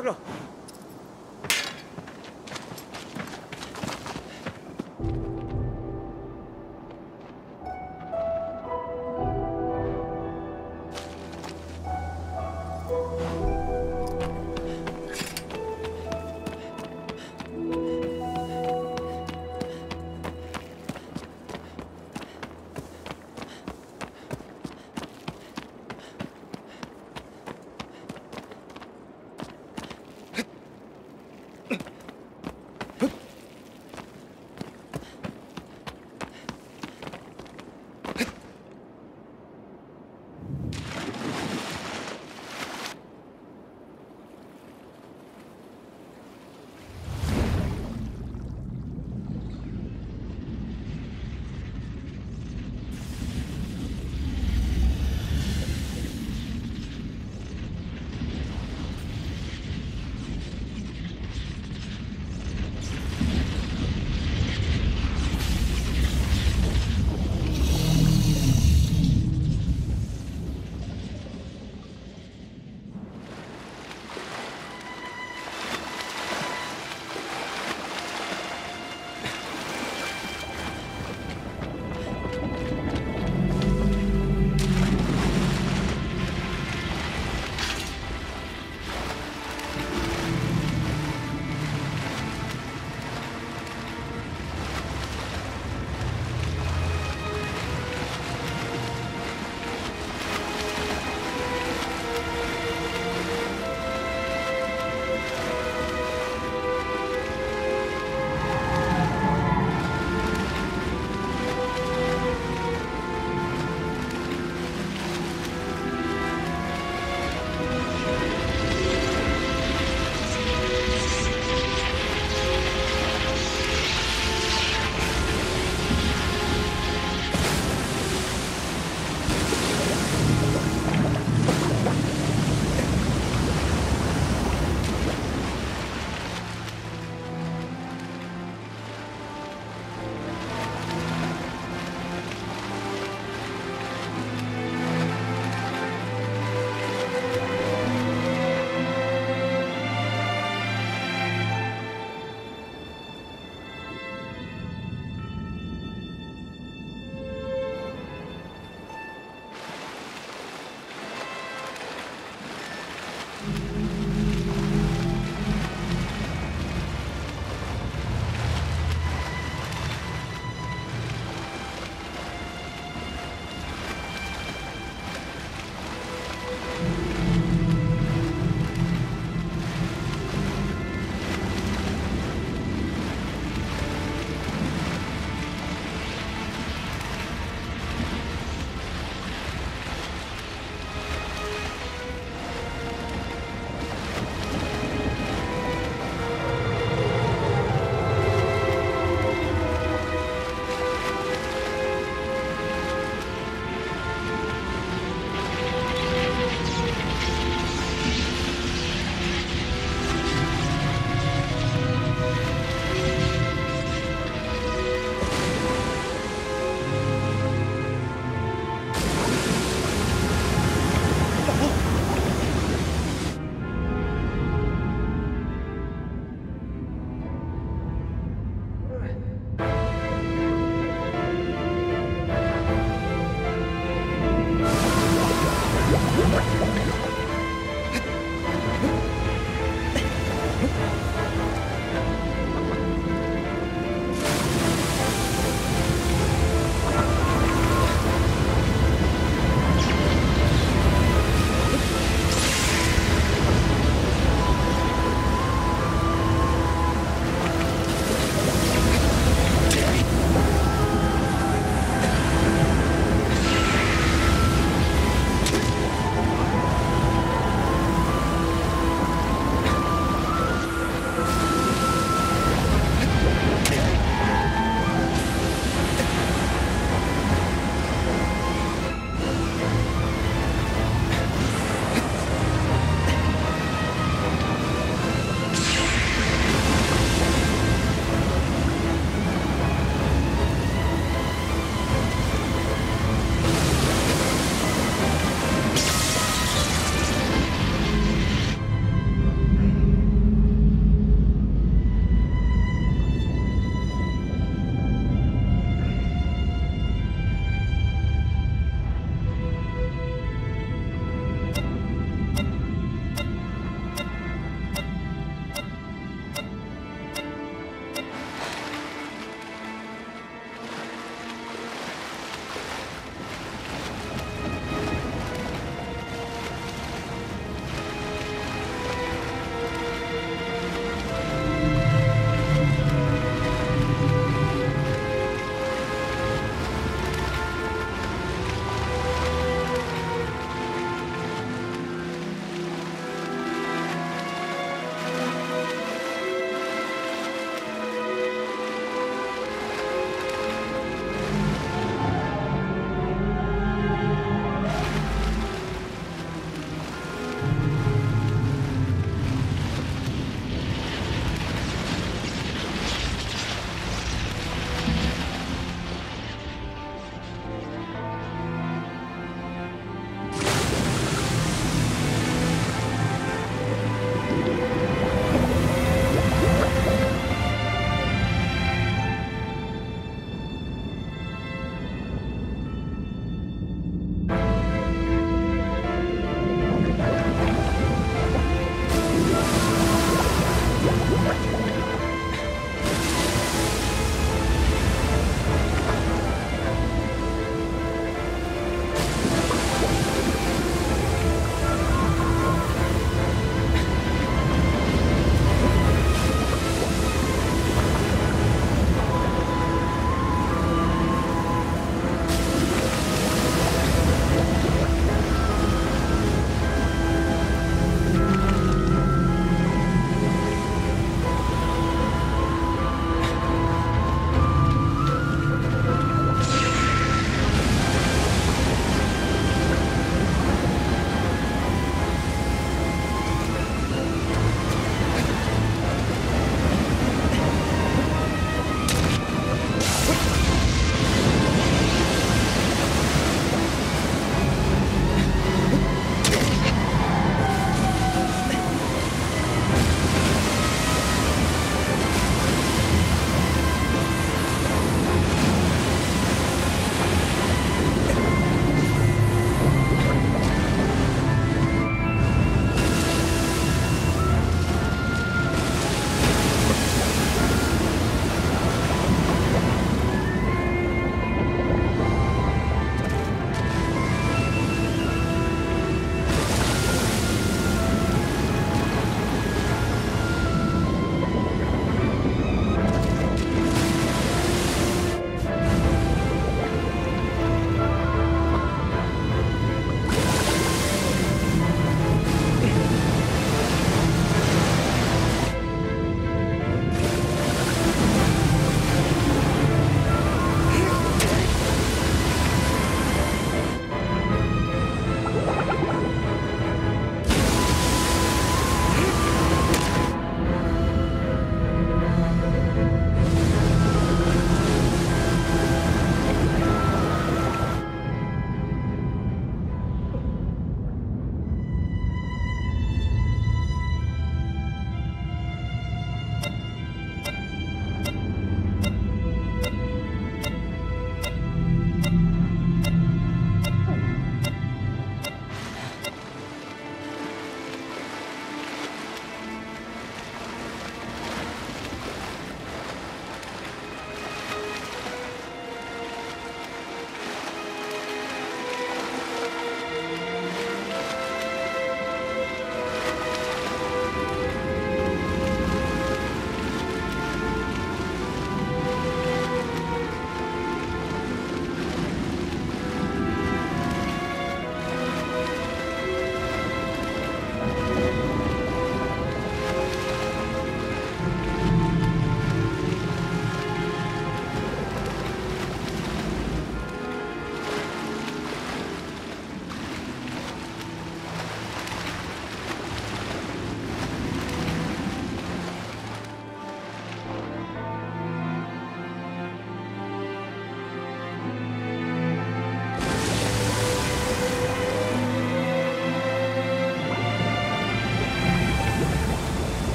拿着。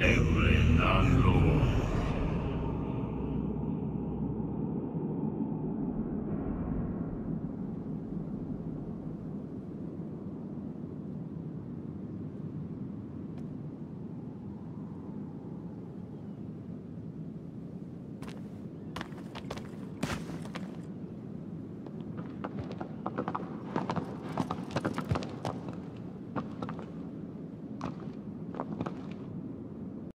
Every night, Lord.